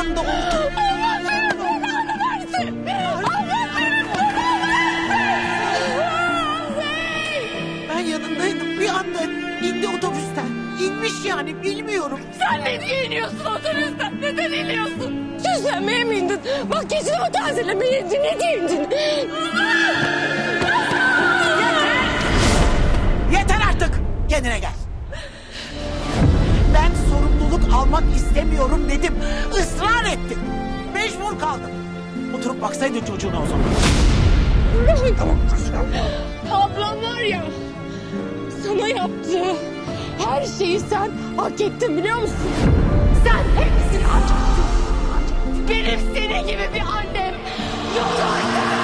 anda oldu. Allah senin belanı versin. Allah senin belanı versin. Ben yanındaydım, bir anda indi otobüsten. İnmiş yani, bilmiyorum. Sen ne diye iniyorsun otobüsten? Neden iniyorsun? Süslenmeye mi indin? Bak geçinimi tazelemeye indin, ne diye indin? Yeter artık, kendine gel. Ben sorumluluk almak istemiyorum dedim. Israr ettim. Mecbur kaldım. Oturup baksaydın çocuğuna o zaman. Tamam kızım. Ablam var ya, sana yaptığı her şeyi sen hak ettin biliyor musun? Sen hepsini hak ettin. Benim senin gibi bir annem yok artık.